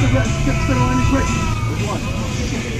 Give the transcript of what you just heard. Get the best. Get the spin on any quick. Which one?